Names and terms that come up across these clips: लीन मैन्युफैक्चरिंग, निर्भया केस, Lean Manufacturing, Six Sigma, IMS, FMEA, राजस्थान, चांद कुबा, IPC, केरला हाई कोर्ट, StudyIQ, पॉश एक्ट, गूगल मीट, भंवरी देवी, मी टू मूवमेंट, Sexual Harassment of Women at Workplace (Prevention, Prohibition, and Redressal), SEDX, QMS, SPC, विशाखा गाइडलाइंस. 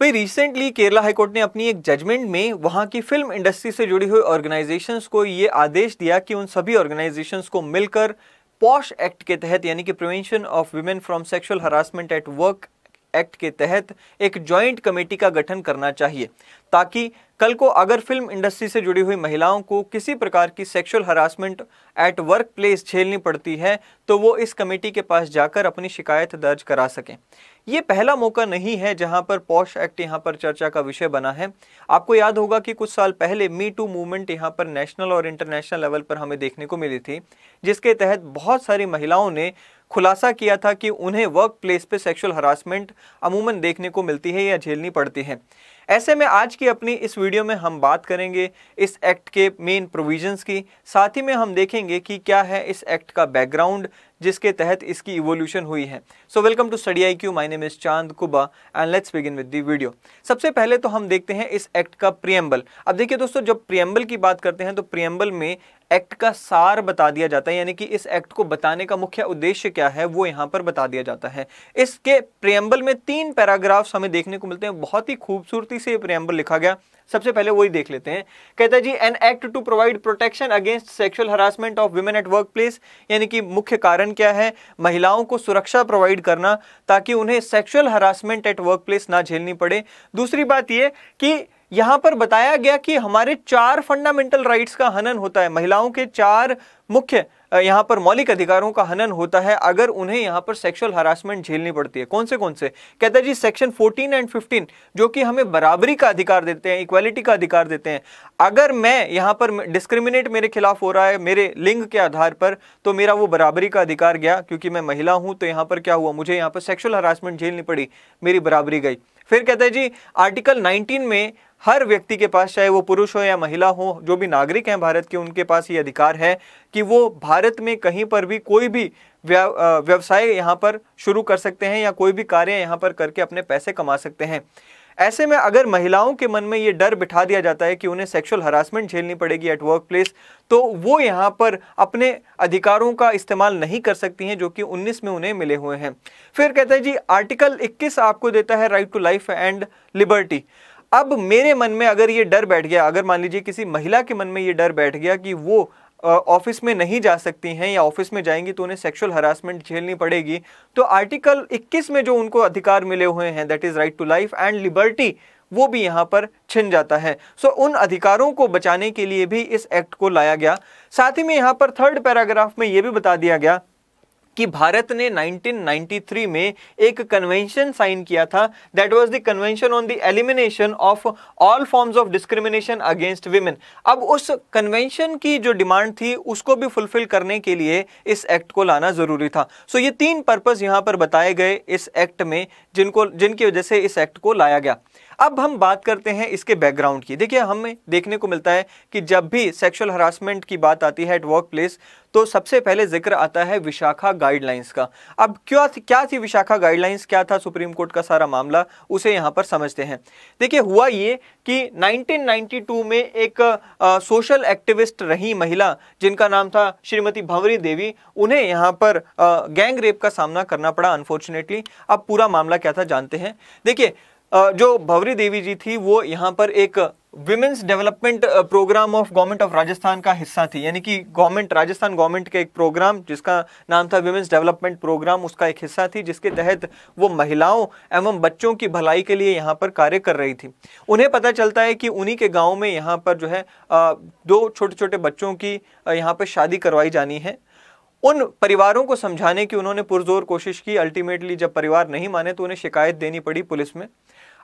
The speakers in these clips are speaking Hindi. भाई रिसेंटली केरला हाई कोर्ट ने अपनी एक जजमेंट में वहाँ की फिल्म इंडस्ट्री से जुड़ी हुई ऑर्गेनाइजेशंस को ये आदेश दिया कि उन सभी ऑर्गेनाइजेशंस को मिलकर पॉश एक्ट के तहत यानी कि prevention of women from sexual harassment at work act के तहत एक जॉइंट कमेटी का गठन करना चाहिए ताकि कल को अगर फिल्म इंडस्ट्री से जुड़ी हुई महिलाओं को किसी प्रकार की sexual harassment at work place झेलनी पड़ती है तो वो इस कमेटी के पास जाकर अपनी शिकायत दर्ज करा सकें। ये पहला मौका नहीं है जहां पर पॉश एक्ट यहां पर चर्चा का विषय बना है। आपको याद होगा कि कुछ साल पहले मी टू मूवमेंट यहाँ पर नेशनल और इंटरनेशनल लेवल पर हमें देखने को मिली थी, जिसके तहत बहुत सारी महिलाओं ने खुलासा किया था कि उन्हें वर्क प्लेस पर सेक्सुअल हरासमेंट अमूमन देखने को मिलती है या झेलनी पड़ती है। ऐसे में आज की अपनी इस वीडियो में हम बात करेंगे इस एक्ट के मेन प्रोविजंस की, साथ ही में हम देखेंगे कि क्या है इस एक्ट का बैकग्राउंड जिसके तहत इसकी इवोल्यूशन हुई है। So welcome to study I Q, my name is चांद कुबा and let's begin with the video. सबसे पहले तो हम देखते हैं इस एक्ट का प्रीएम्बल। अब देखिए दोस्तों, जब प्रीएम्बल की बात करते हैं तो प्रीएम्बल में एक्ट का सार बता दिया जाता है, यानी कि इस एक्ट को बताने का मुख्य उद्देश्य क्या है वो यहाँ पर बता दिया जाता है। इसके प्रीएम्बल में 3 पैराग्राफ्स हमें देखने को मिलते हैं, बहुत ही खूबसूरती से ये प्रीएम्बल लिखा गया। सबसे पहले वही देख लेते हैं। कहता है जी an act to provide protection against sexual harassment of women at work place, यानी कि मुख्य कारण क्या है, महिलाओं को सुरक्षा प्रोवाइड करना ताकि उन्हें sexual harassment at work place ना झेलनी पड़े। दूसरी बात ये कि यहाँ पर बताया गया कि हमारे 4 फंडामेंटल राइट्स का हनन होता है, महिलाओं के 4 मुख्य यहाँ पर मौलिक अधिकारों का हनन होता है अगर उन्हें यहाँ पर सेक्सुअल हरासमेंट झेलनी पड़ती है। कौन से कहता है जी सेक्शन 14 एंड 15 जो कि हमें बराबरी का अधिकार देते हैं, इक्वालिटी का अधिकार देते हैं। अगर मैं यहाँ पर डिस्क्रिमिनेट मेरे खिलाफ हो रहा है मेरे लिंग के आधार पर तो मेरा वो बराबरी का अधिकार गया, क्योंकि मैं महिला हूँ तो यहाँ पर क्या हुआ, मुझे यहाँ पर सेक्सुअल हरासमेंट झेलनी पड़ी, मेरी बराबरी गई। फिर कहता है जी आर्टिकल 19 में हर व्यक्ति के पास, चाहे वो पुरुष हो या महिला हो, जो भी नागरिक हैं भारत के, उनके पास ये अधिकार है कि वो भारत में कहीं पर भी कोई भी व्यवसाय यहाँ पर शुरू कर सकते हैं या कोई भी कार्य यहाँ पर करके अपने पैसे कमा सकते हैं। ऐसे में अगर महिलाओं के मन में ये डर बिठा दिया जाता है कि उन्हें सेक्सुअल हरासमेंट झेलनी पड़ेगी एट वर्क प्लेस, तो वो यहाँ पर अपने अधिकारों का इस्तेमाल नहीं कर सकती हैं जो कि 19 में उन्हें मिले हुए हैं। फिर कहते हैं जी आर्टिकल 21 आपको देता है right to life and liberty. अब मेरे मन में अगर ये डर बैठ गया, अगर मान लीजिए किसी महिला के मन में ये डर बैठ गया कि वो ऑफिस में नहीं जा सकती हैं या ऑफिस में जाएंगी तो उन्हें सेक्सुअल हरासमेंट झेलनी पड़ेगी, तो आर्टिकल 21 में जो उनको अधिकार मिले हुए हैं that is right to life and liberty, वो भी यहाँ पर छिन जाता है। सो उन अधिकारों को बचाने के लिए भी इस एक्ट को लाया गया। साथ ही में यहाँ पर 3rd पैराग्राफ में ये भी बता दिया गया कि भारत ने 1993 में एक कन्वेंशन साइन किया था, that was the convention on the elimination of all forms of discrimination against women. अब उस कन्वेंशन की जो डिमांड थी उसको भी फुलफिल करने के लिए इस एक्ट को लाना जरूरी था। सो ये 3 पर्पस यहाँ पर बताए गए इस एक्ट में जिनकी वजह से इस एक्ट को लाया गया। अब हम बात करते हैं इसके बैकग्राउंड की। देखिए हमें देखने को मिलता है कि जब भी सेक्सुअल हरासमेंट की बात आती है एट वर्क प्लेस तो सबसे पहले जिक्र आता है विशाखा गाइडलाइंस का। अब क्या थी विशाखा गाइडलाइंस, क्या था सुप्रीम कोर्ट का सारा मामला, उसे यहाँ पर समझते हैं। देखिए हुआ ये कि 1992 में एक सोशल एक्टिविस्ट रही महिला जिनका नाम था श्रीमती भंवरी देवी, उन्हें यहाँ पर गैंग रेप का सामना करना पड़ा अनफॉर्चुनेटली। अब पूरा मामला क्या था जानते हैं। देखिए जो भंवरी देवी जी थी वो यहाँ पर एक women's development programme of government of राजस्थान का हिस्सा थी, यानी कि गवर्नमेंट राजस्थान गवर्नमेंट के एक प्रोग्राम जिसका नाम था विमेंस डेवलपमेंट प्रोग्राम, उसका एक हिस्सा थी जिसके तहत वो महिलाओं एवं बच्चों की भलाई के लिए यहाँ पर कार्य कर रही थी। उन्हें पता चलता है कि उन्हीं के गाँव में यहाँ पर जो है 2 छोटे छोटे बच्चों की यहाँ पर शादी करवाई जानी है। उन परिवारों को समझाने की उन्होंने पुरजोर कोशिश की, अल्टीमेटली जब परिवार नहीं माने तो उन्हें शिकायत देनी पड़ी पुलिस में।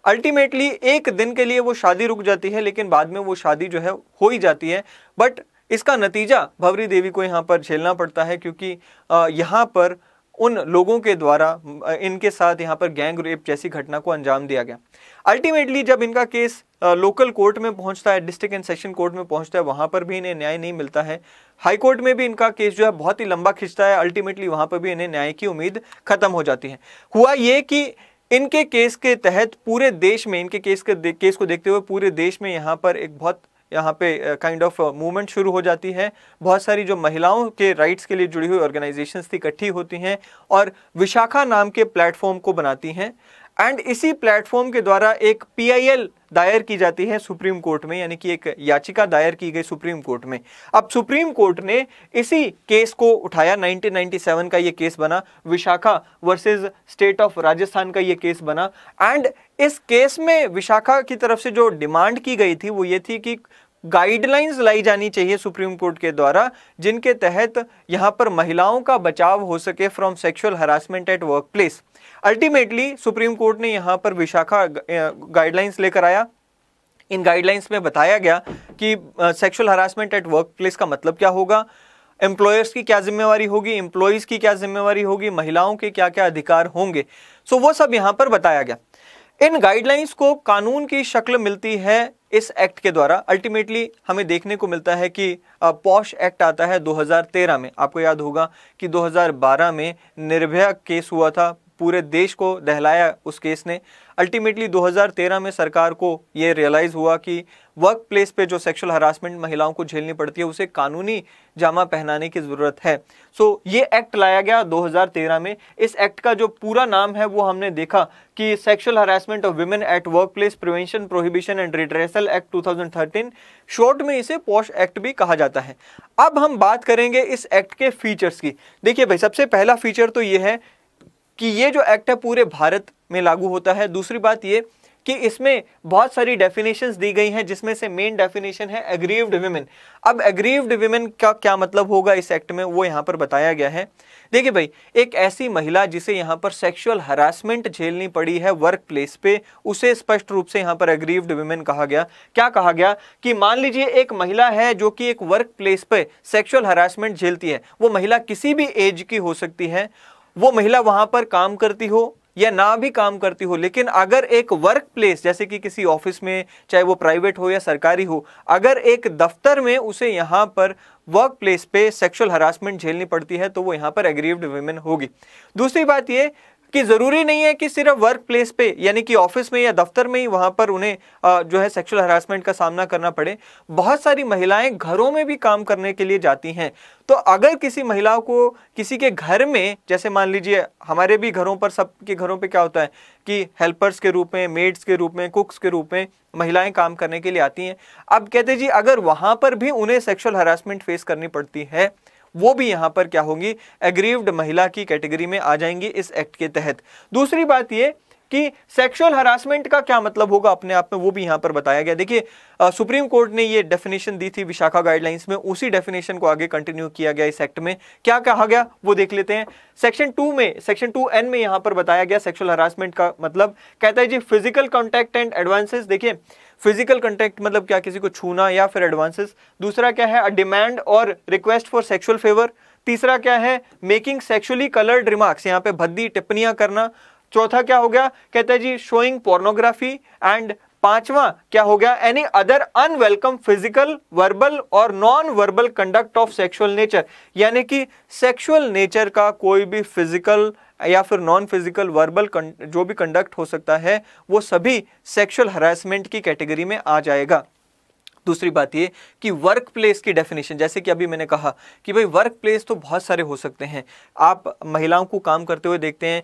अल्टीमेटली एक दिन के लिए वो शादी रुक जाती है, लेकिन बाद में वो शादी जो है हो ही जाती है, बट इसका नतीजा भंवरी देवी को यहाँ पर झेलना पड़ता है क्योंकि यहाँ पर उन लोगों के द्वारा इनके साथ यहाँ पर गैंग रेप जैसी घटना को अंजाम दिया गया। अल्टीमेटली जब इनका केस लोकल कोर्ट में पहुँचता है, डिस्ट्रिक्ट एंड सेशन कोर्ट में पहुँचता है, वहाँ पर भी इन्हें न्याय नहीं मिलता है। हाई कोर्ट में भी इनका केस जो है बहुत ही लंबा खिंचता है, अल्टीमेटली वहाँ पर भी इन्हें न्याय की उम्मीद खत्म हो जाती है। हुआ ये कि इनके केस के तहत पूरे देश में, इनके केस को देखते हुए पूरे देश में यहाँ पर एक बहुत यहाँ पे काइंड ऑफ मूवमेंट शुरू हो जाती है। बहुत सारी जो महिलाओं के राइट्स के लिए जुड़ी हुई ऑर्गेनाइजेशंस थी इकट्ठी होती हैं और विशाखा नाम के प्लेटफॉर्म को बनाती हैं। एंड इसी प्लेटफॉर्म के द्वारा एक पीआईएल दायर की जाती है सुप्रीम कोर्ट में, यानी कि एक याचिका दायर की गई सुप्रीम कोर्ट में। अब सुप्रीम कोर्ट ने इसी केस को उठाया, 1997 का ये केस बना, Vishakha versus state of राजस्थान का ये केस बना। एंड इस केस में विशाखा की तरफ से जो डिमांड की गई थी वो ये थी कि गाइडलाइंस लाई जानी चाहिए सुप्रीम कोर्ट के द्वारा, जिनके तहत यहाँ पर महिलाओं का बचाव हो सके from sexual harassment at workplace. Ultimately supreme court ने यहाँ पर विशाखा गाइडलाइंस लेकर आया। इन गाइडलाइंस में बताया गया कि सेक्सुअल हरासमेंट एट वर्कप्लेस का मतलब क्या होगा, एम्प्लॉयर्स की क्या जिम्मेवारी होगी, एम्प्लॉयज़ की क्या जिम्मेवारी होगी, महिलाओं के क्या क्या अधिकार होंगे, सो वो सब यहाँ पर बताया गया। इन गाइडलाइंस को कानून की शक्ल मिलती है इस एक्ट के द्वारा। अल्टीमेटली हमें देखने को मिलता है कि पॉश एक्ट आता है 2013 में। आपको याद होगा कि 2012 में निर्भया केस हुआ था, पूरे देश को दहलाया उस केस ने। अल्टीमेटली 2013 में सरकार को ये रियलाइज़ हुआ कि वर्क प्लेस पे जो सेक्सुअल हरासमेंट महिलाओं को झेलनी पड़ती है उसे कानूनी जामा पहनाने की ज़रूरत है। सो ये एक्ट लाया गया 2013 में। इस एक्ट का जो पूरा नाम है वो हमने देखा कि sexual harassment of women at work place prevention prohibition and redressal act 2013, short में इसे पॉश एक्ट भी कहा जाता है। अब हम बात करेंगे इस एक्ट के फीचर्स की। देखिए भाई, सबसे पहला फीचर तो ये है कि ये जो एक्ट है पूरे भारत में लागू होता है। दूसरी बात ये कि इसमें बहुत सारी डेफिनेशंस दी गई हैं, जिसमें से मेन डेफिनेशन है एग्रीव्ड वीमेन। अब एग्रीव्ड वीमेन का क्या मतलब होगा इस एक्ट में, वो यहाँ पर बताया गया है। देखिए भाई, एक ऐसी महिला जिसे यहाँ पर सेक्सुअल हरासमेंट झेलनी पड़ी है वर्क प्लेस पे, उसे स्पष्ट रूप से यहाँ पर एग्रीव्ड वीमेन कहा गया। क्या कहा गया कि मान लीजिए एक महिला है जो कि एक वर्क प्लेस पे सेक्सुअल हरासमेंट झेलती है। वो महिला किसी भी एज की हो सकती है, वो महिला वहाँ पर काम करती हो या ना भी काम करती हो, लेकिन अगर एक वर्क प्लेस जैसे कि किसी ऑफिस में, चाहे वो प्राइवेट हो या सरकारी हो, अगर एक दफ्तर में उसे यहाँ पर वर्क प्लेस पे सेक्सुअल हरासमेंट झेलनी पड़ती है तो वो यहाँ पर एग्रीव्ड वीमेन होगी। दूसरी बात ये कि ज़रूरी नहीं है कि सिर्फ वर्क प्लेस पे यानी कि ऑफिस में या दफ्तर में ही वहाँ पर उन्हें जो है सेक्सुअल हरासमेंट का सामना करना पड़े। बहुत सारी महिलाएं घरों में भी काम करने के लिए जाती हैं, तो अगर किसी महिला को किसी के घर में, जैसे मान लीजिए हमारे भी घरों पर, सबके घरों पे क्या होता है कि हेल्पर्स के रूप में, मेड्स के रूप में, कुक्स के रूप में महिलाएं काम करने के लिए आती हैं। अब कहते जी अगर वहाँ पर भी उन्हें सेक्सुअल हरासमेंट फेस करनी पड़ती है, वो भी यहाँ पर क्या होंगी, एग्रीव्ड महिला की कैटेगरी में आ जाएंगी इस एक्ट के तहत। दूसरी बात ये कि सेक्सुअल हरासमेंट का क्या मतलब होगा अपने आप में, वो भी यहाँ पर बताया गया। देखिए, सुप्रीम कोर्ट ने ये डेफिनेशन दी थी विशाखा गाइडलाइंस में, उसी डेफिनेशन को आगे कंटिन्यू किया गया इस एक्ट में। क्या कहा गया वो देख लेते हैं। सेक्शन 2N में यहाँ पर बताया गया सेक्सुअल हरासमेंट का मतलब, कहता है जी फिजिकल कॉन्टैक्ट एंड एडवांसेस। देखिए, फिजिकल कंटेक्ट मतलब क्या, किसी को छूना या फिर एडवांसेस। दूसरा क्या है, अ डिमांड और रिक्वेस्ट फॉर सेक्सुअल फेवर। तीसरा क्या है, मेकिंग सेक्सुअली कलर्ड रिमार्क्स, यहाँ पे भद्दी टिप्पणियां करना। चौथा क्या हो गया, कहता है जी शोइंग पोर्नोग्राफी। एंड पांचवा क्या हो गया, any other unwelcome physical, verbal और non verbal conduct of sexual nature, यानी कि सेक्सुअल नेचर का कोई भी फिजिकल या फिर नॉन फिजिकल वर्बल जो भी कंडक्ट हो सकता है वो सभी सेक्सुअल हरासमेंट की कैटेगरी में आ जाएगा। दूसरी बात ये कि वर्क प्लेस की डेफिनेशन, जैसे कि अभी मैंने कहा कि भाई वर्क प्लेस तो बहुत सारे हो सकते हैं। आप महिलाओं को काम करते हुए देखते हैं,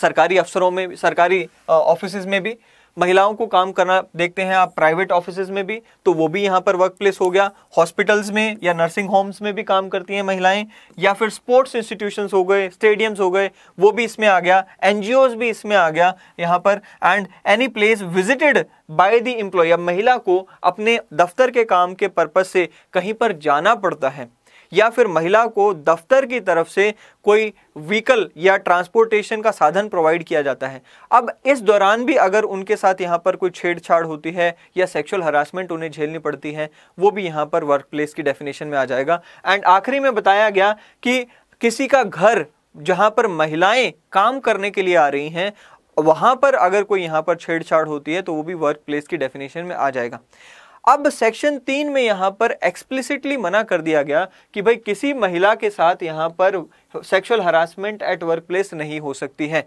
सरकारी अफसरों में, सरकारी ऑफिसेज में भी महिलाओं को काम करना देखते हैं आप, प्राइवेट ऑफिसेज में भी, तो वो भी यहाँ पर वर्क प्लेस हो गया। हॉस्पिटल्स में या नर्सिंग होम्स में भी काम करती हैं महिलाएं, या फिर स्पोर्ट्स इंस्टीट्यूशंस हो गए, स्टेडियम्स हो गए, वो भी इसमें आ गया। एनजीओज भी इसमें आ गया यहाँ पर। And any place visited by the employee, अब महिला को अपने दफ्तर के काम के पर्पज से कहीं पर जाना पड़ता है या फिर महिला को दफ्तर की तरफ से कोई व्हीकल या ट्रांसपोर्टेशन का साधन प्रोवाइड किया जाता है। अब इस दौरान भी अगर उनके साथ यहाँ पर कोई छेड़छाड़ होती है या सेक्सुअल हरासमेंट उन्हें झेलनी पड़ती है, वो भी यहाँ पर वर्क प्लेस की डेफिनेशन में आ जाएगा। एंड आखिरी में बताया गया कि किसी का घर जहाँ पर महिलाएं काम करने के लिए आ रही हैं, वहाँ पर अगर कोई यहाँ पर छेड़छाड़ होती है तो वो भी वर्क प्लेस की डेफिनेशन में आ जाएगा। अब सेक्शन 3 में यहाँ पर एक्सप्लिसिटली मना कर दिया गया कि भाई किसी महिला के साथ यहाँ पर sexual harassment at work place नहीं हो सकती है।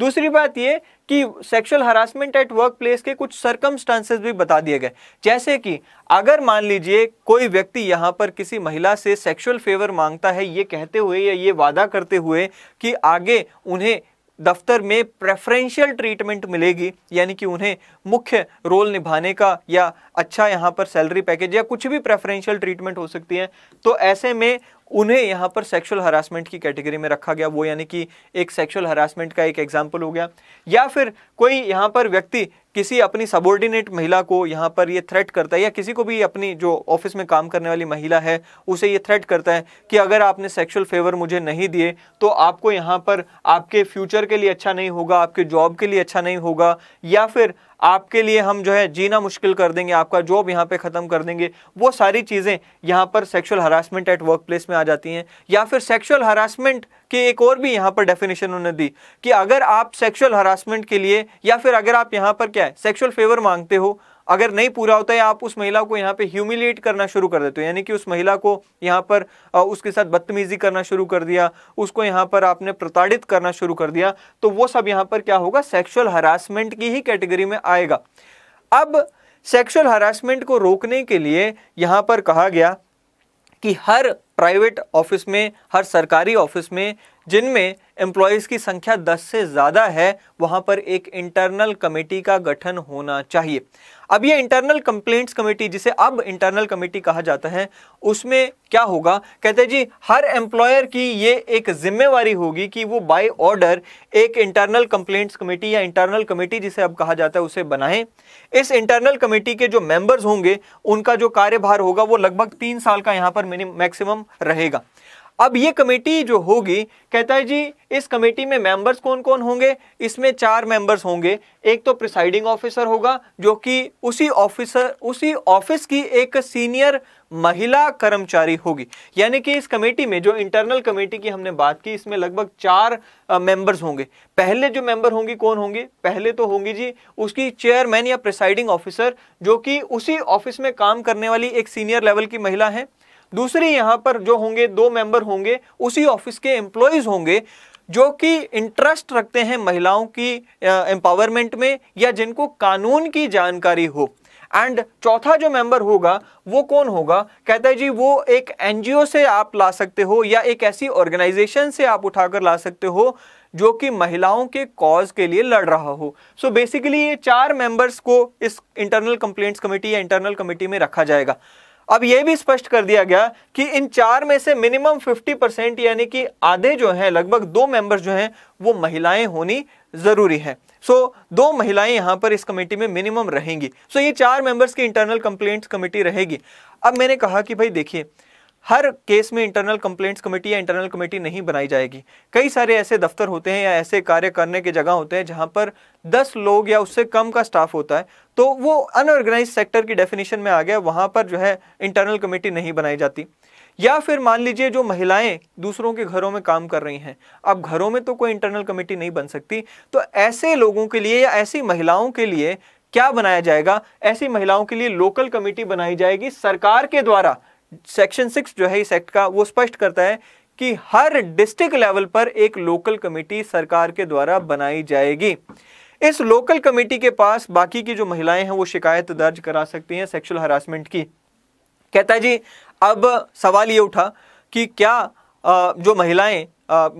दूसरी बात ये कि sexual harassment at work place के कुछ सर्कमस्टांसेस भी बता दिए गए, जैसे कि अगर मान लीजिए कोई व्यक्ति यहाँ पर किसी महिला से सेक्सुअल फेवर मांगता है, ये कहते हुए या ये वादा करते हुए कि आगे उन्हें दफ्तर में प्रेफरेंशियल ट्रीटमेंट मिलेगी, यानी कि उन्हें मुख्य रोल निभाने का या अच्छा यहाँ पर सैलरी पैकेज या कुछ भी प्रेफरेंशियल ट्रीटमेंट हो सकती है। तो ऐसे में उन्हें यहाँ पर सेक्सुअल हरासमेंट की कैटेगरी में रखा गया, वो यानी कि एक सेक्सुअल हरासमेंट का एक एग्जाम्पल हो गया। या फिर कोई यहाँ पर व्यक्ति किसी अपनी सबॉर्डिनेट महिला को यहाँ पर ये थ्रेट करता है, या किसी को भी अपनी जो ऑफिस में काम करने वाली महिला है उसे ये थ्रेट करता है कि अगर आपने सेक्सुअल फेवर मुझे नहीं दिए तो आपको यहाँ पर आपके फ्यूचर के लिए अच्छा नहीं होगा, आपके जॉब के लिए अच्छा नहीं होगा, या फिर आपके लिए हम जो है जीना मुश्किल कर देंगे, आपका जॉब यहाँ पे ख़त्म कर देंगे। वो सारी चीज़ें यहाँ पर sexual harassment at work place में आ जाती हैं। या फिर सेक्सुअल हरासमेंट की एक और भी यहाँ पर डेफिनेशन उन्होंने दी कि अगर आप सेक्सुअल हरासमेंट के लिए या फिर अगर आप यहाँ पर क्या है सेक्सुअल फेवर मांगते हो, अगर नहीं पूरा होता है आप उस महिला को यहाँ पे ह्यूमिलिएट करना शुरू कर देते हो, यानी कि उस महिला को यहाँ पर उसके साथ बदतमीजी करना शुरू कर दिया, उसको यहाँ पर आपने प्रताड़ित करना शुरू कर दिया, तो वो सब यहाँ पर क्या होगा सेक्सुअल हरासमेंट की ही कैटेगरी में आएगा। अब सेक्सुअल हरासमेंट को रोकने के लिए यहाँ पर कहा गया कि हर प्राइवेट ऑफिस में, हर सरकारी ऑफिस में जिनमें एम्प्लॉयज़ की संख्या 10 से ज़्यादा है वहाँ पर एक इंटरनल कमेटी का गठन होना चाहिए। अब ये इंटरनल कंप्लेंट्स कमेटी, जिसे अब इंटरनल कमेटी कहा जाता है, उसमें क्या होगा, कहते हैं जी हर एम्प्लॉयर की ये एक जिम्मेवारी होगी कि वो बाय ऑर्डर एक इंटरनल कंप्लेंट्स कमेटी या इंटरनल कमेटी जिसे अब कहा जाता है उसे बनाएं। इस इंटरनल कमेटी के जो मेंबर्स होंगे उनका जो कार्यभार होगा वो लगभग 3 साल का यहाँ पर मैक्सिमम रहेगा। अब ये कमेटी जो होगी, कहता है जी इस कमेटी में मेंबर्स कौन कौन होंगे, इसमें 4 मेंबर्स होंगे। एक तो प्रिसाइडिंग ऑफिसर होगा जो कि उसी ऑफिस की एक सीनियर महिला कर्मचारी होगी, यानी कि इस कमेटी में जो इंटरनल कमेटी की हमने बात की इसमें लगभग 4 मेंबर्स होंगे। पहले जो मेंबर होंगी कौन होंगे, पहले तो होंगी जी उसकी चेयरमैन या प्रिसाइडिंग ऑफिसर जो कि उसी ऑफिस में काम करने वाली एक सीनियर लेवल की महिला है। दूसरी यहाँ पर जो होंगे 2 मेंबर होंगे उसी ऑफिस के एम्प्लॉयज़ होंगे जो कि इंटरेस्ट रखते हैं महिलाओं की एम्पावरमेंट में या जिनको कानून की जानकारी हो। एंड चौथा जो मेंबर होगा वो कौन होगा, कहता है जी वो एक एनजीओ से आप ला सकते हो या एक ऐसी ऑर्गेनाइजेशन से आप उठाकर ला सकते हो जो कि महिलाओं के कॉज के लिए लड़ रहा हो। सो बेसिकली ये 4 मेंबर्स को इस इंटरनल कंप्लेंट्स कमेटी या इंटरनल कमेटी में रखा जाएगा। अब यह भी स्पष्ट कर दिया गया कि इन 4 में से मिनिमम 50% यानी कि आधे जो हैं, लगभग 2 मेंबर्स जो हैं वो महिलाएं होनी ज़रूरी है। सो 2 महिलाएं यहाँ पर इस कमेटी में मिनिमम रहेंगी। सो ये 4 मेंबर्स की इंटरनल कंप्लेंट्स कमेटी रहेगी। अब मैंने कहा कि भाई देखिए, हर केस में इंटरनल कंप्लेंट्स कमेटी या इंटरनल कमेटी नहीं बनाई जाएगी। कई सारे ऐसे दफ्तर होते हैं या ऐसे कार्य करने के जगह होते हैं जहां पर 10 लोग या उससे कम का स्टाफ होता है, तो वो अनऑर्गेनाइज सेक्टर की डेफिनेशन में आ गया, वहां पर जो है इंटरनल कमेटी नहीं बनाई जाती। या फिर मान लीजिए जो महिलाएं दूसरों के घरों में काम कर रही हैं, अब घरों में तो कोई इंटरनल कमेटी नहीं बन सकती, तो ऐसे लोगों के लिए या ऐसी महिलाओं के लिए क्या बनाया जाएगा, ऐसी महिलाओं के लिए लोकल कमेटी बनाई जाएगी सरकार के द्वारा। सेक्शन 6 जो है इस एक्ट का वो स्पष्ट करता है कि हर डिस्ट्रिक्ट लेवल पर एक लोकल कमेटी सरकार के द्वारा बनाई जाएगी। इस लोकल कमेटी के पास बाकी की जो महिलाएं हैं वो शिकायत दर्ज करा सकती हैं सेक्सुअल हरासमेंट की। कहता है जी अब सवाल ये उठा कि क्या जो महिलाएं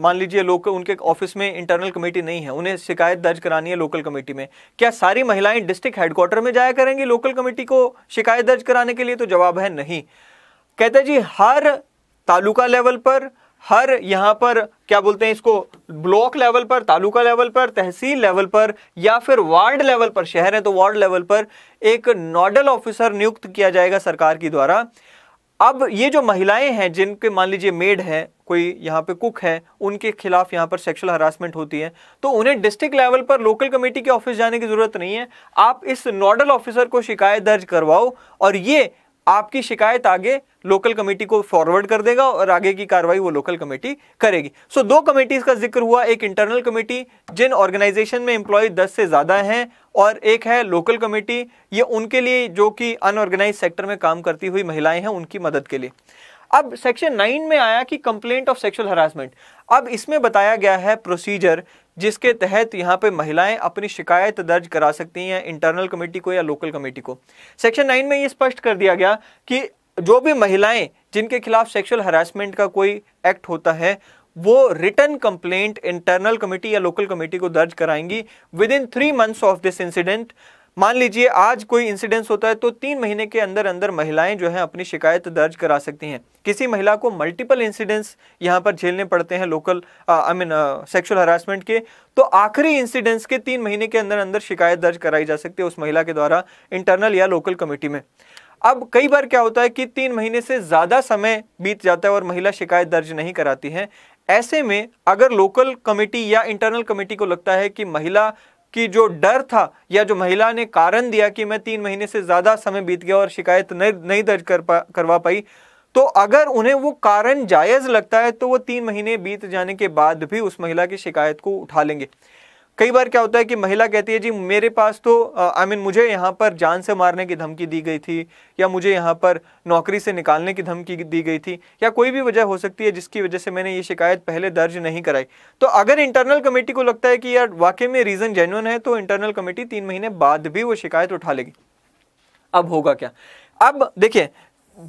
मान लीजिए लोग उनके ऑफिस में इंटरनल कमेटी नहीं है, उन्हें शिकायत दर्ज करानी है लोकल कमेटी में, क्या सारी महिलाएं डिस्ट्रिक्ट हेडक्वार्टर में जाया करेंगी लोकल कमेटी को शिकायत दर्ज कराने के लिए? तो जवाब है नहीं। कहते हैं जी हर तालुका लेवल पर, हर यहाँ पर क्या बोलते हैं इसको, ब्लॉक लेवल पर, तालुका लेवल पर, तहसील लेवल पर या फिर वार्ड लेवल पर, शहर है तो वार्ड लेवल पर एक नोडल ऑफिसर नियुक्त किया जाएगा सरकार की द्वारा। अब ये जो महिलाएं हैं जिनके मान लीजिए मेड है, कोई यहाँ पे कुक है, उनके खिलाफ यहाँ पर सेक्सुअल हरासमेंट होती है, तो उन्हें डिस्ट्रिक्ट लेवल पर लोकल कमेटी के ऑफिस जाने की ज़रूरत नहीं है। आप इस नोडल ऑफिसर को शिकायत दर्ज करवाओ और ये आपकी शिकायत आगे लोकल कमेटी को फॉरवर्ड कर देगा और आगे की कार्रवाई वो लोकल कमेटी करेगी। सो 2 कमेटीज का जिक्र हुआ, एक इंटरनल कमेटी जिन ऑर्गेनाइजेशन में एम्प्लॉय 10 से ज़्यादा हैं और एक है लोकल कमेटी, ये उनके लिए जो कि अनऑर्गेनाइज सेक्टर में काम करती हुई महिलाएं हैं उनकी मदद के लिए। अब सेक्शन 9 में आया कि कंप्लेंट ऑफ सेक्सुअल हरासमेंट। अब इसमें बताया गया है प्रोसीजर जिसके तहत यहाँ पे महिलाएं अपनी शिकायत दर्ज करा सकती हैं इंटरनल कमेटी को या लोकल कमेटी को। सेक्शन 9 में ये स्पष्ट कर दिया गया कि जो भी महिलाएं जिनके खिलाफ सेक्सुअल हरासमेंट का कोई एक्ट होता है वो रिटर्न कंप्लेंट इंटरनल कमेटी या लोकल कमेटी को दर्ज कराएंगी within 3 months of this incident. मान लीजिए आज कोई इंसिडेंस होता है तो 3 महीने के अंदर अंदर महिलाएं जो हैं अपनी शिकायत दर्ज करा सकती हैं। किसी महिला को मल्टीपल इंसिडेंट्स यहां पर झेलने पड़ते हैं लोकल सेक्सुअल हरासमेंट के, तो आखिरी इंसिडेंट्स के 3 महीने के अंदर अंदर शिकायत दर्ज कराई जा सकती है उस महिला के द्वारा इंटरनल या लोकल कमेटी में। अब कई बार क्या होता है कि 3 महीने से ज़्यादा समय बीत जाता है और महिला शिकायत दर्ज नहीं कराती है। ऐसे में अगर लोकल कमेटी या इंटरनल कमेटी को लगता है कि महिला कि जो डर था या जो महिला ने कारण दिया कि मैं 3 महीने से ज़्यादा समय बीत गया और शिकायत नहीं दर्ज करवा पाई, तो अगर उन्हें वो कारण जायज़ लगता है तो वो 3 महीने बीत जाने के बाद भी उस महिला की शिकायत को उठा लेंगे। कई बार क्या होता है कि महिला कहती है जी मेरे पास तो मुझे यहाँ पर जान से मारने की धमकी दी गई थी या मुझे यहाँ पर नौकरी से निकालने की धमकी दी गई थी या कोई भी वजह हो सकती है जिसकी वजह से मैंने ये शिकायत पहले दर्ज नहीं कराई। तो अगर इंटरनल कमेटी को लगता है कि यार वाकई में रीज़न जेन्युइन है तो इंटरनल कमेटी 3 महीने बाद भी वो शिकायत उठा लेगी। अब होगा क्या, अब देखिए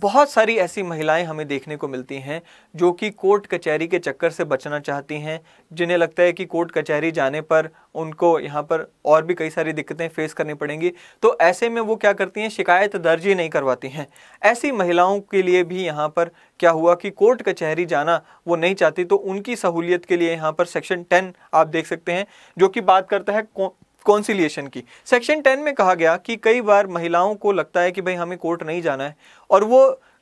बहुत सारी ऐसी महिलाएं हमें देखने को मिलती हैं जो कि कोर्ट कचहरी के चक्कर से बचना चाहती हैं, जिन्हें लगता है कि कोर्ट कचहरी जाने पर उनको यहाँ पर और भी कई सारी दिक्कतें फेस करनी पड़ेंगी, तो ऐसे में वो क्या करती हैं शिकायत दर्ज ही नहीं करवाती हैं। ऐसी महिलाओं के लिए भी यहाँ पर क्या हुआ कि कोर्ट कचहरी जाना वो नहीं चाहती, तो उनकी सहूलियत के लिए यहाँ पर सेक्शन 10 आप देख सकते हैं जो कि बात करता है कॉन्सिलिएशन की। सेक्शन 10 में कहा गया कि कई बार महिलाओं को लगता है कि भाई हमें कोर्ट नहीं जाना है और वो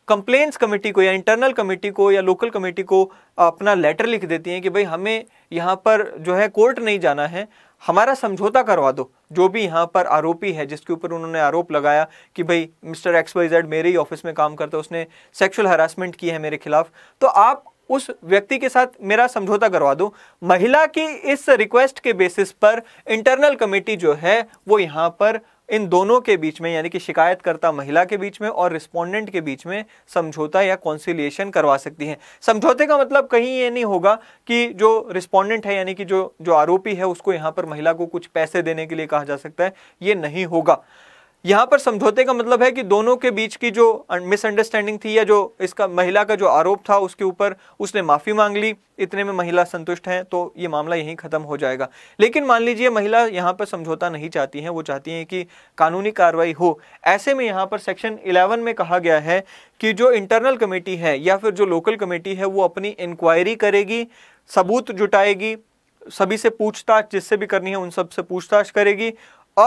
कंप्लेंट्स कमेटी को या इंटरनल कमेटी को या लोकल कमेटी को अपना लेटर लिख देती हैं कि भाई हमें यहाँ पर जो है कोर्ट नहीं जाना है, हमारा समझौता करवा दो। जो भी यहाँ पर आरोपी है जिसके ऊपर उन्होंने आरोप लगाया कि भाई मिस्टर XYZ मेरे ही ऑफिस में काम करता है, उसने सेक्शुअल हरासमेंट की है मेरे खिलाफ, तो आप उस व्यक्ति के साथ मेरा समझौता करवा दो। महिला की इस रिक्वेस्ट के बेसिस पर इंटरनल कमेटी जो है वो यहाँ पर इन दोनों के बीच में यानी कि शिकायतकर्ता महिला के बीच में और रिस्पोंडेंट के बीच में समझौता या कॉन्सिलिएशन करवा सकती है। समझौते का मतलब कहीं ये नहीं होगा कि जो रिस्पोंडेंट है यानी कि जो आरोपी है उसको यहाँ पर महिला को कुछ पैसे देने के लिए कहा जा सकता है, ये नहीं होगा। यहाँ पर समझौते का मतलब है कि दोनों के बीच की जो मिसअंडरस्टैंडिंग थी या जो इसका महिला का जो आरोप था उसके ऊपर उसने माफ़ी मांग ली, इतने में महिला संतुष्ट है तो ये मामला यहीं ख़त्म हो जाएगा। लेकिन मान लीजिए महिला यहाँ पर समझौता नहीं चाहती है, वो चाहती है कि कानूनी कार्रवाई हो। ऐसे में यहाँ पर सेक्शन 11 में कहा गया है कि जो इंटरनल कमेटी है या फिर जो लोकल कमेटी है वो अपनी इंक्वायरी करेगी, सबूत जुटाएगी, सभी से पूछताछ जिससे भी करनी है उन सब से पूछताछ करेगी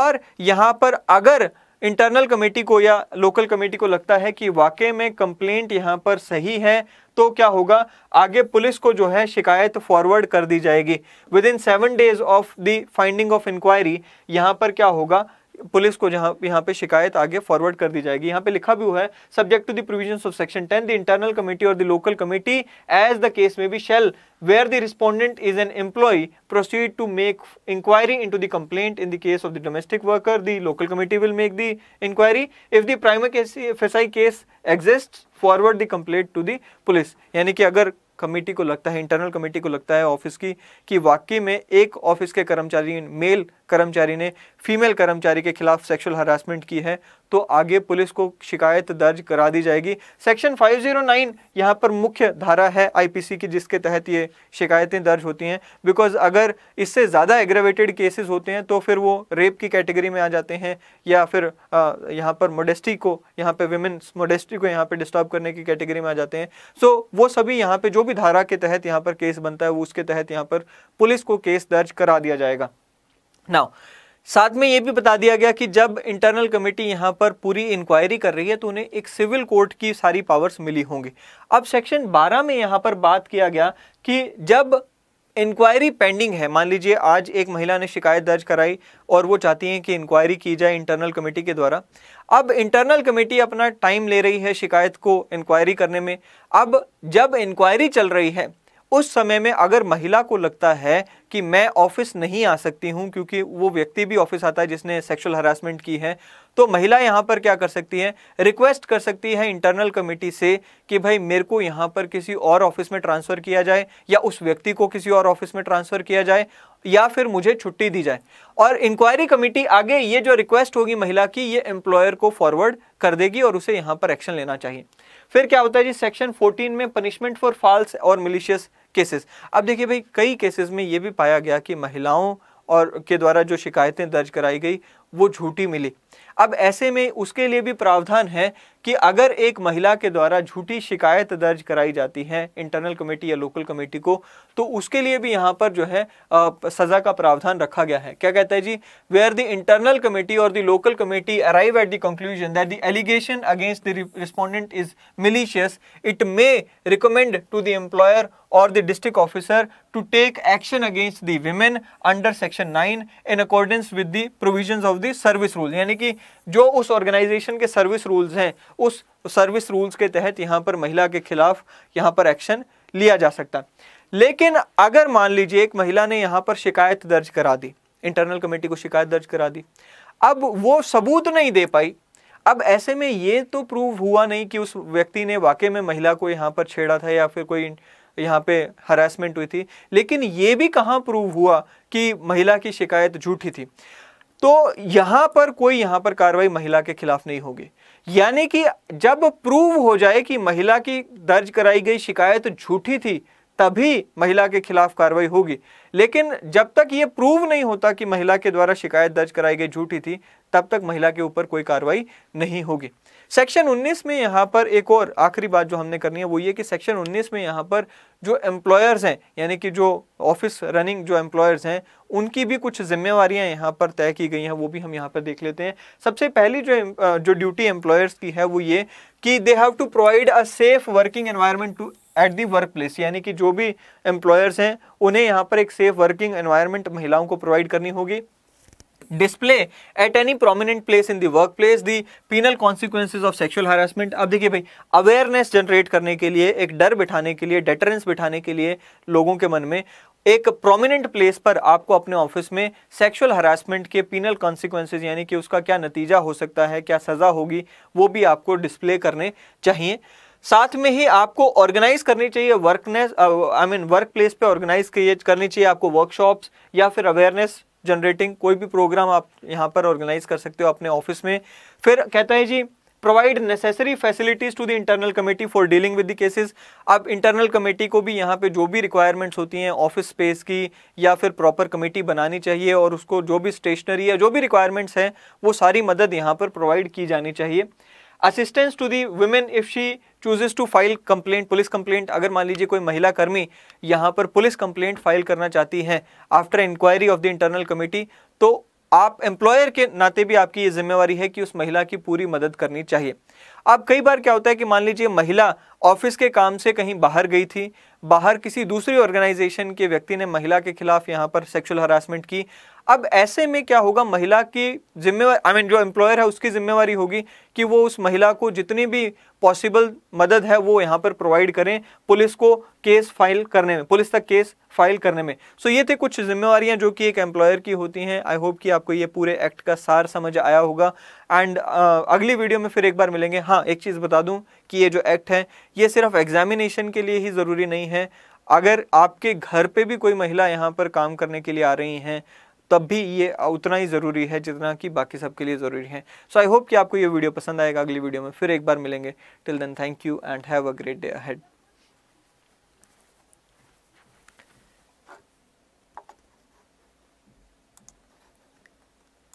और यहाँ पर अगर इंटरनल कमेटी को या लोकल कमेटी को लगता है कि वाकई में कंप्लेंट यहाँ पर सही है तो क्या होगा, आगे पुलिस को जो है शिकायत फॉरवर्ड कर दी जाएगी। Within 7 days of the finding of inquiry यहाँ पर क्या होगा, पुलिस को यहाँ पे शिकायत आगे फॉरवर्ड कर दी जाएगी। यहाँ पे लिखा भी हुआ है subject to the provisions of section 10 the internal committee और the local committee as the case में be shall where the respondent is an employee proceed to make inquiry into the complaint in the case of the domestic worker the local committee will make the inquiry if the primary case exists forward the complaint to the police. यानी कि अगर कमेटी को लगता है, इंटरनल कमेटी को लगता है ऑफिस की कि वाकई में एक ऑफिस के कर्मचारी, मेल कर्मचारी ने फीमेल कर्मचारी के खिलाफ सेक्सुअल हरासमेंट की है तो आगे पुलिस को शिकायत दर्ज करा दी जाएगी। सेक्शन 509 यहाँ पर मुख्य धारा है IPC की जिसके तहत ये शिकायतें दर्ज होती हैं, बिकॉज अगर इससे ज़्यादा एग्रेवेटेड केसेस होते हैं तो फिर वो रेप की कैटेगरी में आ जाते हैं या फिर यहाँ पर मोडेस्टी को, यहाँ पर विमेंस मोडेस्टी को यहाँ पर डिस्टर्ब करने की कैटेगरी में आ जाते हैं। सो वो सभी यहाँ पर जो भी धारा के तहत यहाँ पर केस बनता है वो उसके तहत यहाँ पर पुलिस को केस दर्ज करा दिया जाएगा। नाउ साथ में ये भी बता दिया गया कि जब इंटरनल कमेटी यहाँ पर पूरी इंक्वायरी कर रही है तो उन्हें एक सिविल कोर्ट की सारी पावर्स मिली होंगी। अब सेक्शन 12 में यहाँ पर बात किया गया कि जब इंक्वायरी पेंडिंग है, मान लीजिए आज एक महिला ने शिकायत दर्ज कराई और वो चाहती हैं कि इंक्वायरी की जाए इंटरनल कमेटी के द्वारा। अब इंटरनल कमेटी अपना टाइम ले रही है शिकायत को इंक्वायरी करने में। अब जब इंक्वायरी चल रही है उस समय में अगर महिला को लगता है कि मैं ऑफिस नहीं आ सकती हूं क्योंकि वो व्यक्ति भी ऑफिस आता है जिसने सेक्सुअल हरासमेंट की है, तो महिला यहां पर क्या कर सकती है, रिक्वेस्ट कर सकती है इंटरनल कमेटी से कि भाई मेरे को यहां पर किसी और ऑफिस में ट्रांसफ़र किया जाए या उस व्यक्ति को किसी और ऑफिस में ट्रांसफ़र किया जाए या फिर मुझे छुट्टी दी जाए। और इंक्वायरी कमेटी आगे ये जो रिक्वेस्ट होगी महिला की ये एम्प्लॉयर को फॉरवर्ड कर देगी और उसे यहाँ पर एक्शन लेना चाहिए। फिर क्या होता है जी, सेक्शन 14 में पनिशमेंट फॉर फाल्स और मिलिशियस केसेस। अब देखिए भाई, कई केसेस में ये भी पाया गया कि महिलाओं और के द्वारा जो शिकायतें दर्ज कराई गई वो झूठी मिली। अब ऐसे में उसके लिए भी प्रावधान है कि अगर एक महिला के द्वारा झूठी शिकायत दर्ज कराई जाती है इंटरनल कमेटी या लोकल कमेटी को, तो उसके लिए भी यहाँ पर जो है सज़ा का प्रावधान रखा गया है। क्या कहता है जी? वेयर द इंटरनल कमेटी और the local committee arrive at the conclusion that the allegation against the respondent is malicious, it may recommend to the employer और the district officer to take action against the women under section 9 in accordance with the provisions of the service rule. यानी कि जो उस ऑर्गेनाइजेशन के सर्विस रूल्स हैं, उस सर्विस रूल्स के तहत यहाँ पर महिला के खिलाफ यहाँ पर एक्शन लिया जा सकता है। लेकिन अगर मान लीजिए एक महिला ने यहाँ पर शिकायत दर्ज करा दी, इंटरनल कमेटी को शिकायत दर्ज करा दी, अब वो सबूत नहीं दे पाई। अब ऐसे में ये तो प्रूव हुआ नहीं कि उस व्यक्ति ने वाकई में महिला को यहाँ पर छेड़ा था या फिर कोई यहाँ पे हरासमेंट हुई थी, लेकिन ये भी कहाँ प्रूव हुआ कि महिला की शिकायत झूठी थी। तो यहाँ पर कोई यहाँ पर कार्रवाई महिला के खिलाफ नहीं होगी। यानी कि जब प्रूव हो जाए कि महिला की दर्ज कराई गई शिकायत झूठी थी, तभी महिला के खिलाफ कार्रवाई होगी। लेकिन जब तक ये प्रूव नहीं होता कि महिला के द्वारा शिकायत दर्ज कराई गई झूठी थी, तब तक महिला के ऊपर कोई कार्रवाई नहीं होगी। सेक्शन 19 में यहाँ पर एक और आखिरी बात जो हमने करनी है वो ये कि सेक्शन 19 में यहाँ पर जो एम्प्लॉयर्स हैं, यानी कि जो ऑफिस रनिंग जो एम्प्लॉयर्स हैं, उनकी भी कुछ जिम्मेवारियाँ यहाँ पर तय की गई हैं, वो भी हम यहाँ पर देख लेते हैं। सबसे पहली जो ड्यूटी एम्प्लॉयर्स की है वो ये कि they have to provide a safe working environment to at the work place. यानी कि जो भी एम्प्लॉयर्स हैं उन्हें यहाँ पर एक सेफ वर्किंग एनवायरनमेंट महिलाओं को प्रोवाइड करनी होगी। Display at any prominent place in the work place the penal consequences of sexual harassment. अब देखिए भाई, अवेयरनेस जनरेट करने के लिए, एक डर बिठाने के लिए, डेटरेंस बिठाने के लिए लोगों के मन में, एक प्रोमिनेंट प्लेस पर आपको अपने ऑफिस में सेक्सुअल हरासमेंट के पीनल कॉन्सिक्वेंसेज, यानी कि उसका क्या नतीजा हो सकता है, क्या सज़ा होगी, वो भी आपको डिस्प्ले करने चाहिए। साथ में ही आपको ऑर्गेनाइज करनी चाहिए वर्क प्लेस पे ऑर्गेनाइज करनी चाहिए आपको वर्कशॉप्स या फिर अवेयरनेस जनरेटिंग कोई भी प्रोग्राम आप यहाँ पर ऑर्गेनाइज कर सकते हो अपने ऑफिस में। फिर कहता है जी, provide necessary facilities to the internal committee for dealing with the cases. अब इंटरनल कमेटी को भी यहाँ पे जो भी रिक्वायरमेंट्स होती हैं ऑफिस स्पेस की, या फिर प्रॉपर कमेटी बनानी चाहिए और उसको जो भी स्टेशनरी या जो भी रिक्वायरमेंट्स हैं वो सारी मदद यहाँ पर प्रोवाइड की जानी चाहिए। Assistance to the women if she chooses to file complaint, police complaint. अगर मान लीजिए कोई महिला कर्मी यहाँ पर पुलिस कंप्लेंट फाइल करना चाहती है after inquiry of the internal committee, तो आप एम्प्लॉयर के नाते भी आपकी ये जिम्मेवारी है कि उस महिला की पूरी मदद करनी चाहिए। अब कई बार क्या होता है कि मान लीजिए महिला ऑफिस के काम से कहीं बाहर गई थी, बाहर किसी दूसरी ऑर्गेनाइजेशन के व्यक्ति ने महिला के खिलाफ यहाँ पर सेक्सुअल हरासमेंट की। अब ऐसे में क्या होगा, महिला की जिम्मेवारी जो एम्प्लॉयर है उसकी जिम्मेवारी होगी कि वो उस महिला को जितनी भी पॉसिबल मदद है वो यहाँ पर प्रोवाइड करें पुलिस को केस फाइल करने में, पुलिस तक केस फाइल करने में। सो ये थे कुछ जिम्मेवारियाँ जो कि एक एम्प्लॉयर की होती हैं। आई होप कि आपको ये पूरे एक्ट का सार समझ आया होगा। एंड अगली वीडियो में फिर एक बार मिलेंगे। हाँ, एक चीज़ बता दूँ कि ये जो एक्ट है ये सिर्फ एग्जामिनेशन के लिए ही ज़रूरी नहीं है। अगर आपके घर पे भी कोई महिला यहाँ पर काम करने के लिए आ रही हैं, तब भी ये उतना ही ज़रूरी है जितना कि बाकी सब के लिए ज़रूरी है। सो आई होप कि आपको ये वीडियो पसंद आएगा। अगली वीडियो में फिर एक बार मिलेंगे। Till then, thank you and have a great day ahead.